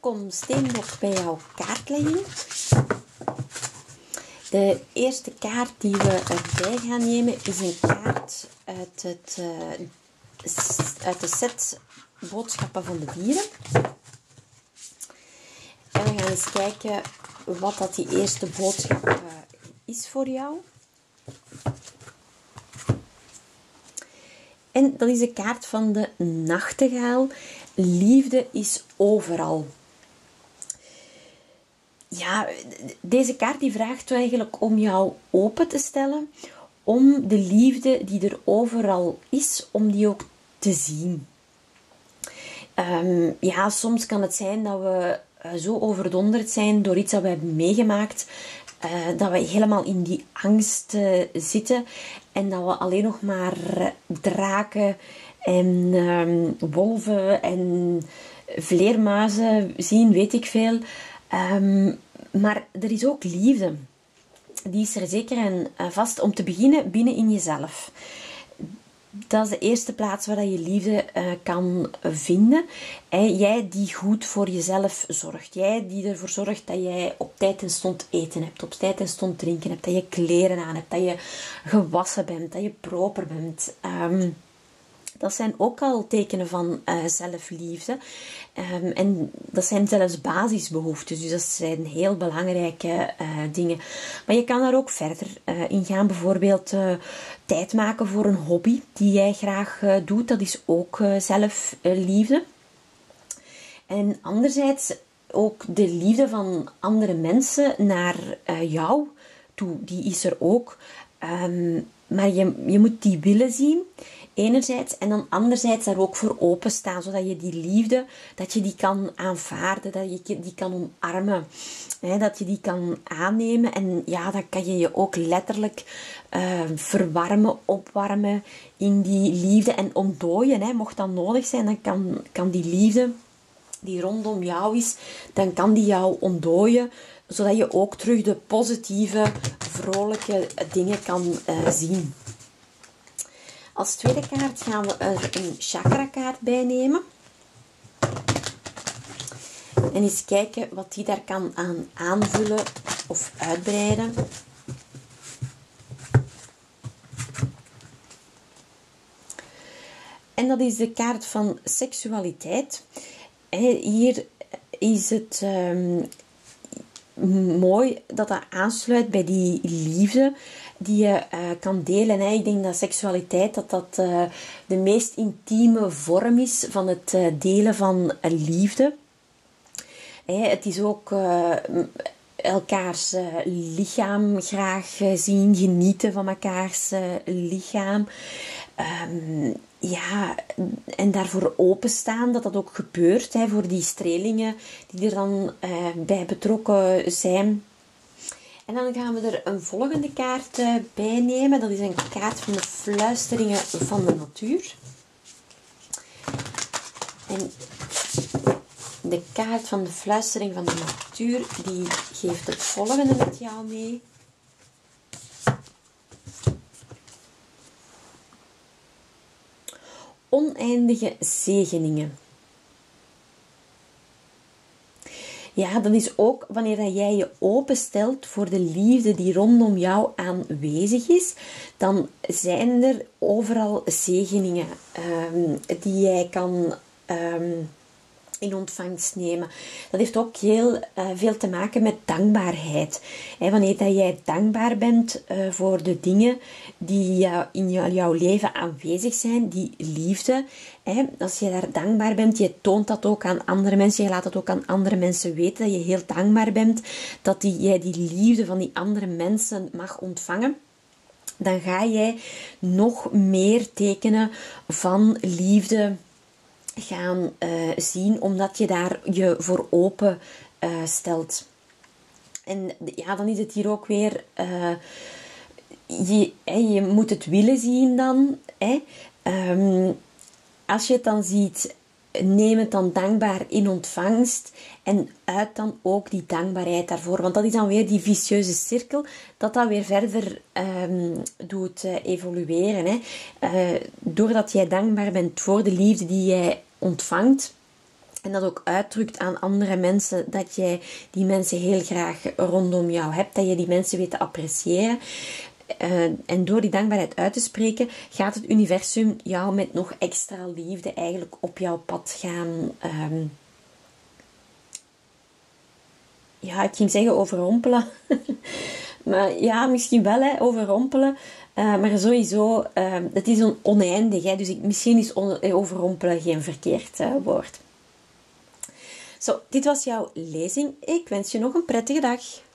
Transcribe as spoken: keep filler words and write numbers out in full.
kom steenbok bij jouw kaart leggen. De eerste kaart die we erbij gaan nemen is een kaart uit, het, uh, uit de set Boodschappen van de Dieren. En we gaan eens kijken wat dat die eerste boodschap uh, is voor jou. En dat is de kaart van de Nachtegaal. Liefde is overal. Ja, deze kaart die vraagt eigenlijk om jou open te stellen. Om de liefde die er overal is, om die ook te zien. Um, ja, soms kan het zijn dat we zo overdonderd zijn door iets dat we hebben meegemaakt. Uh, dat we helemaal in die angst uh, zitten. En dat we alleen nog maar draken en um, wolven en vleermuizen zien, weet ik veel. Um, maar er is ook liefde. Die is er zeker en vast, om te beginnen binnen in jezelf. Dat is de eerste plaats waar je liefde uh, kan vinden. En jij die goed voor jezelf zorgt. Jij die ervoor zorgt dat jij op tijd en stond eten hebt. Op tijd en stond drinken hebt. Dat je kleren aan hebt. Dat je gewassen bent. Dat je proper bent. Um, dat zijn ook al tekenen van uh, zelfliefde. Um, en dat zijn zelfs basisbehoeftes. Dus dat zijn heel belangrijke uh, dingen. Maar je kan daar ook verder uh, in gaan. Bijvoorbeeld uh, tijd maken voor een hobby die jij graag uh, doet. Dat is ook uh, zelfliefde. En anderzijds ook de liefde van andere mensen naar uh, jou toe. Die is er ook. Um, maar je, je moet die willen zien. Enerzijds en dan anderzijds daar ook voor openstaan, zodat je die liefde, dat je die kan aanvaarden, dat je die kan omarmen, hè, dat je die kan aannemen. En ja, dan kan je je ook letterlijk uh, verwarmen, opwarmen in die liefde en ontdooien, hè. Mocht dat nodig zijn, dan kan, kan die liefde die rondom jou is, dan kan die jou ontdooien, zodat je ook terug de positieve, vrolijke dingen kan uh, zien. Als tweede kaart gaan we er een chakrakaart bij nemen. En eens kijken wat die daar kan aan aanvullen of uitbreiden. En dat is de kaart van seksualiteit. Hier is het um, mooi dat dat aansluit bij die liefde die je uh, kan delen. Hè. Ik denk dat seksualiteit dat dat, uh, de meest intieme vorm is van het uh, delen van uh, liefde. Hè, het is ook uh, elkaars uh, lichaam graag uh, zien, genieten van elkaars uh, lichaam. Um, ja, en daarvoor openstaan dat dat ook gebeurt, hè, voor die strelingen die er dan uh, bij betrokken zijn. En dan gaan we er een volgende kaart bij nemen. Dat is een kaart van de fluisteringen van de natuur. En de kaart van de fluistering van de natuur, die geeft het volgende met jou mee. Oneindige zegeningen. Ja, dat is ook wanneer jij je openstelt voor de liefde die rondom jou aanwezig is. Dan zijn er overal zegeningen um, die jij kan um, in ontvangst nemen. Dat heeft ook heel uh, veel te maken met dankbaarheid. He, wanneer dat jij dankbaar bent uh, voor de dingen die uh, in jou, jouw leven aanwezig zijn, die liefde. He, als je daar dankbaar bent, je toont dat ook aan andere mensen. Je laat dat ook aan andere mensen weten, dat je heel dankbaar bent. Dat die, jij die liefde van die andere mensen mag ontvangen. Dan ga jij nog meer tekenen van liefde gaan uh, zien, omdat je daar je voor open uh, stelt. En ja, dan is het hier ook weer uh, je, je moet het willen zien dan. Hè. Um, als je het dan ziet, neem het dan dankbaar in ontvangst en uit dan ook die dankbaarheid daarvoor. Want dat is dan weer die vicieuze cirkel, dat dat weer verder um, doet uh, evolueren. Hè. Uh, doordat jij dankbaar bent voor de liefde die jij ontvangt, En dat ook uitdrukt aan andere mensen, dat jij die mensen heel graag rondom jou hebt, dat je die mensen weet te appreciëren. Uh, en door die dankbaarheid uit te spreken, gaat het universum jou met nog extra liefde eigenlijk op jouw pad gaan... Um, ja, ik ging zeggen overrompelen. Maar ja, misschien wel, hè, overrompelen. Uh, maar sowieso, uh, het is on oneindig. Hè, dus ik, misschien is overrompelen geen verkeerd uh, woord. Zo, dit was jouw lezing. Ik wens je nog een prettige dag.